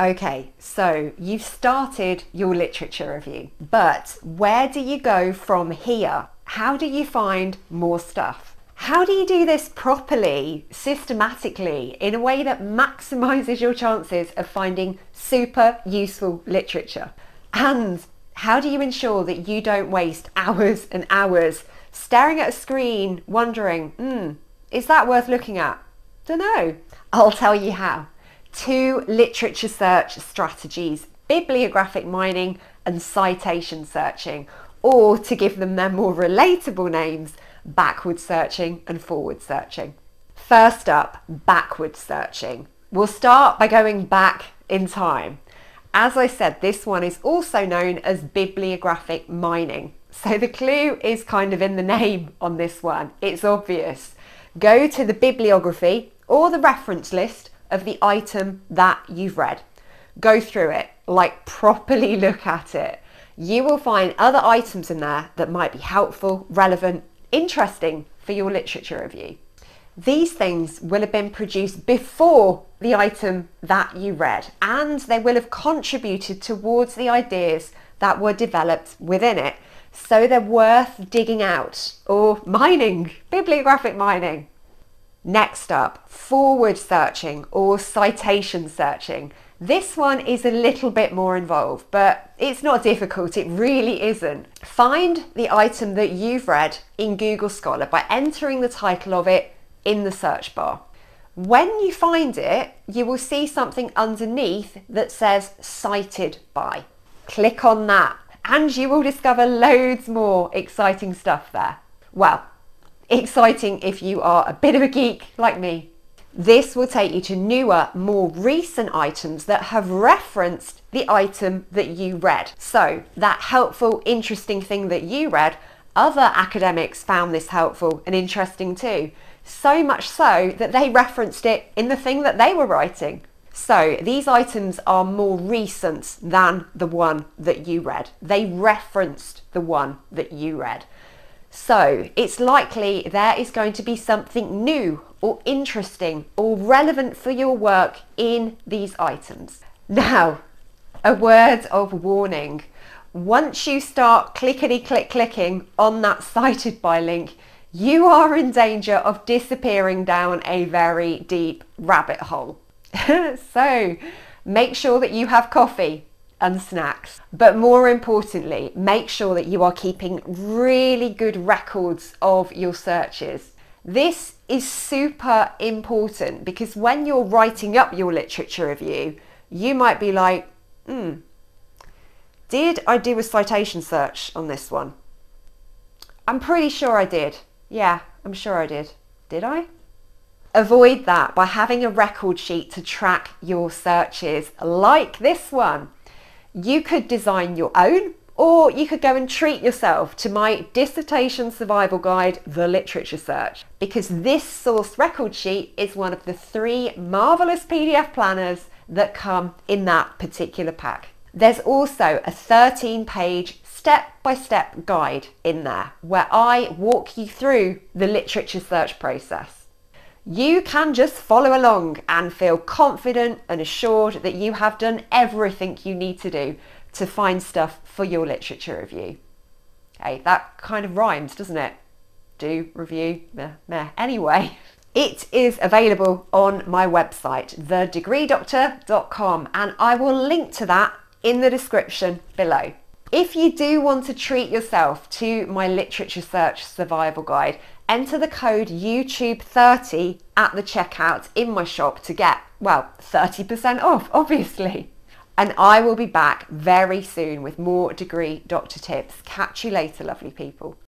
Okay, so you've started your literature review, but where do you go from here? How do you find more stuff? How do you do this properly, systematically, in a way that maximizes your chances of finding super useful literature? And how do you ensure that you don't waste hours and hours staring at a screen wondering, is that worth looking at? Don't know. I'll tell you how. 2 literature search strategies: bibliographic mining and citation searching, or to give them their more relatable names, backward searching and forward searching. First up, backward searching. We'll start by going back in time. As I said, this one is also known as bibliographic mining. So the clue is kind of in the name on this one. It's obvious. Go to the bibliography or the reference list of the item that you've read. Go through it, like properly look at it. You will find other items in there that might be helpful, relevant, interesting for your literature review. These things will have been produced before the item that you read, and they will have contributed towards the ideas that were developed within it. So they're worth digging out or mining, bibliographic mining. Next up, forward searching or citation searching. This one is a little bit more involved, but it's not difficult. It really isn't. Find the item that you've read in Google Scholar by entering the title of it in the search bar. When you find it, you will see something underneath that says cited by. Click on that and you will discover loads more exciting stuff there. Well, exciting if you are a bit of a geek like me. This will take you to newer, more recent items that have referenced the item that you read. So that helpful, interesting thing that you read, other academics found this helpful and interesting too. So much so that they referenced it in the thing that they were writing. So these items are more recent than the one that you read. They referenced the one that you read. So it's likely there is going to be something new or interesting or relevant for your work in these items. Now, a word of warning. Once you start clickety-click-clicking on that cited by link, you are in danger of disappearing down a very deep rabbit hole. So make sure that you have coffee and snacks, but more importantly, make sure that you are keeping really good records of your searches. This is super important because when you're writing up your literature review, you might be like, did I do a citation search on this one? I'm pretty sure I did. Yeah, I'm sure I did. Did I? Avoid that by having a record sheet to track your searches like this one. You could design your own, or you could go and treat yourself to my dissertation survival guide, The Literature Search, because this source record sheet is one of the 3 marvelous PDF planners that come in that particular pack. There's also a 13-page step-by-step guide in there where I walk you through the literature search process. You can just follow along and feel confident and assured that you have done everything you need to do to find stuff for your literature review. Hey, that kind of rhymes, doesn't it? Do, review, meh, meh. Anyway, it is available on my website, thedegreedoctor.com, and I will link to that in the description below. If you do want to treat yourself to my literature search survival guide, enter the code YouTube30 at the checkout in my shop to get, well, 30% off, obviously. And I will be back very soon with more Degree Doctor tips. Catch you later, lovely people.